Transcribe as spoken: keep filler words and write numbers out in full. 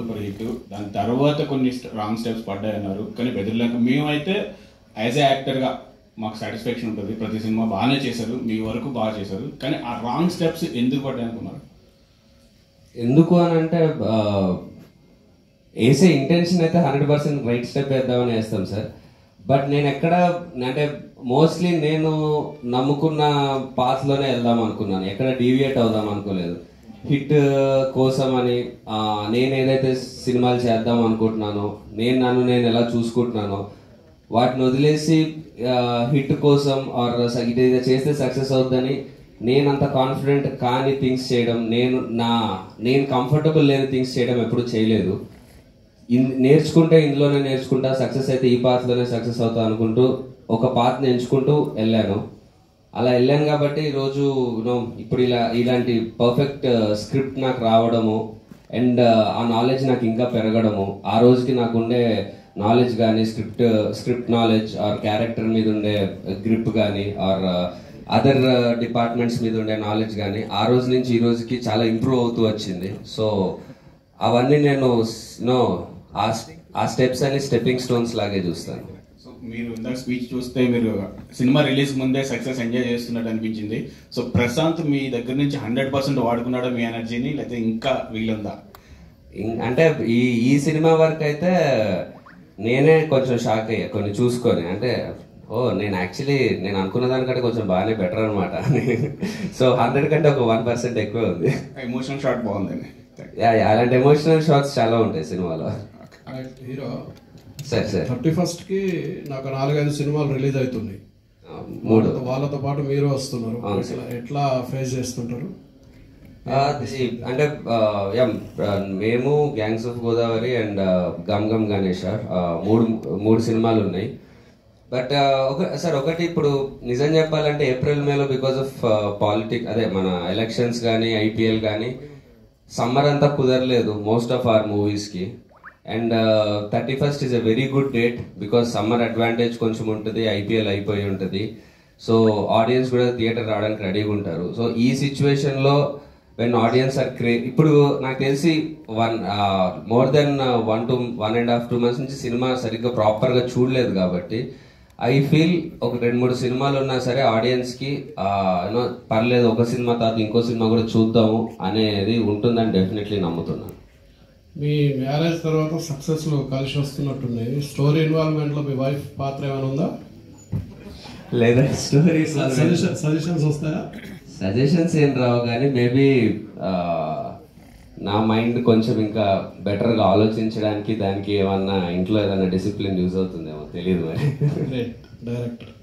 ఒక ప్రాజెక్టు, దాని తర్వాత కొన్ని రాంగ్ స్టెప్స్ పడ్డాయన్నారు. కానీ బెదిరిలేక మేమైతే యాజ్ ఏ యాక్టర్గా మాకు సాటిస్ఫాక్షన్ ఉంటుంది, ప్రతి సినిమా బాగానే చేశారు, మీ వరకు బాగా చేశారు. కానీ ఆ రాంగ్ స్టెప్స్ ఎందుకు పడ్డాయనుకున్నారు? ఎందుకు అని అంటే వేసే ఇంటెన్షన్ అయితే హండ్రెడ్ పర్సెంట్ రైట్ స్టెప్ వేద్దామని వేస్తాం సార్. బట్ నేను ఎక్కడ అంటే మోస్ట్లీ నేను నమ్ముకున్న పాత్లోనే వెళ్దాం అనుకున్నాను, ఎక్కడ డీవియేట్ అవుదాం అనుకోలేదు. హిట్ కోసం అని నేను ఏదైతే సినిమాలు చేద్దాం అనుకుంటున్నానో, నేను నన్ను నేను ఎలా చూసుకుంటున్నానో వాటిని వదిలేసి హిట్ కోసం ఆర్ ఇది చేస్తే సక్సెస్ అవుతుందని నేనంత కాన్ఫిడెంట్ కాని థింగ్స్ చేయడం, నేను నా నేను కంఫర్టబుల్ లేని థింగ్స్ చేయడం ఎప్పుడు చేయలేదు. ఇన్ నేర్చుకుంటే ఇందులోనే నేర్చుకుంటా, సక్సెస్ అయితే ఈ పాత్రలోనే సక్సెస్ అవుతా అనుకుంటూ ఒక పాత్రను ఎంచుకుంటూ వెళ్ళాను. అలా వెళ్ళాను కాబట్టి ఈరోజు నో ఇప్పుడు ఇలా ఇలాంటి పర్ఫెక్ట్ స్క్రిప్ట్ నాకు రావడము అండ్ ఆ నాలెడ్జ్ నాకు ఇంకా పెరగడము, ఆ రోజుకి నాకుండే నాలెడ్జ్ కానీ script script knowledge or character మీద ఉండే గ్రిప్ కానీ ఆర్ అదర్ డిపార్ట్మెంట్స్ మీద ఉండే నాలెడ్జ్ కానీ ఆ రోజు నుంచి ఈ రోజుకి చాలా ఇంప్రూవ్ అవుతూ వచ్చింది. సో అవన్నీ నేను నో ఆ స్టెప్స్ అని స్టెప్పింగ్ స్టోన్స్ లాగే చూస్తాను. సో మీరు ఇందాక స్పీచ్ చూస్తే మీరు సినిమా రిలీజ్ ముందే సక్సెస్ ఎంజాయ్ చేస్తున్నట్టు అనిపించింది. సో ప్రశాంత్ మీ దగ్గర నుంచి హండ్రెడ్ పర్సెంట్ వాడుకున్నాడా మీ ఎనర్జీని, లేకపోతే ఇంకా వీలుందా? అంటే ఈ ఈ సినిమా వరకు అయితే నేనే కొంచెం షాక్ అయ్యా కొన్ని చూసుకొని, అంటే ఓ నేను యాక్చువల్లీ నేను అనుకున్న దానికంటే కొంచెం బాగానే బెటర్ అనమాట. సో హండ్రెడ్ కంటే ఒక వన్ పర్సెంట్ ఎక్కువ ఉంది. ఎమోషనల్ షాట్ బాగుందండి, అలాంటి ఎమోషనల్ షాట్స్ చాలా ఉంటాయి సినిమాలో. హీరో సరే సార్ థర్టీ ఫస్ట్ కి నాకు నాలుగైదు సినిమాలు రిలీజ్ అవుతుంది, మూడు వాళ్ళతో పాటు మీరు వస్తున్నారు, ఎట్లా ఫేస్ చేస్తుంటారు? అంటే మేము gangs of Godavari and Gam Gam Ganesh మూడు మూడు సినిమాలు ఉన్నాయి. బట్ ఒక సార్ ఒకటి ఇప్పుడు నిజం చెప్పాలంటే ఏప్రిల్ మేలో బికాస్ ఆఫ్ పాలిటిక్స్ అదే మన ఎలక్షన్స్ కానీ ఐపీఎల్ కానీ సమ్మర్ అంతా కుదరలేదు మోస్ట్ ఆఫ్ అవర్ మూవీస్కి. And thirty first is a very good date because summer advantage కొంచెం ఉంటుంది, ఐపీఎల్ అయిపోయి ఉంటుంది, సో ఆడియన్స్ కూడా థియేటర్ రావడానికి రెడీగా ఉంటారు. సో ఈ సిచ్యువేషన్లో వెన్ ఆడియన్స్ ఆర్ క్రే ఇప్పుడు నాకు తెలిసి one more than one two one and half two months నుంచి సినిమా సరిగ్గా ప్రాపర్గా చూడలేదు కాబట్టి ఐ ఫీల్ ఒక రెండు మూడు సినిమాలు ఉన్నా సరే ఆడియన్స్కి యూనో పర్లేదు ఒక సినిమా తర్వాత ఇంకో సినిమా కూడా చూద్దాము అనేది ఉంటుందని డెఫినెట్లీ నమ్ముతున్నాను. మీ మ్యారేజ్ తర్వాత సక్సెస్లో కలిసి వస్తున్నట్టున్నాయి, స్టోరీ ఇన్వాల్వ్మెంట్లో మీ వైఫ్ పాత్ర ఏమైనా ఉందా? లేదా స్టోరీ సజెషన్స్ వస్తాయా? సజెషన్స్ ఏం రావు కానీ మేబీ నా మైండ్ కొంచెం ఇంకా బెటర్గా ఆలోచించడానికి దానికి ఏమన్నా ఇంట్లో ఏదైనా డిసిప్లిన్ యూజ్ అవుతుందేమో తెలియదు మరి. డైరెక్టర్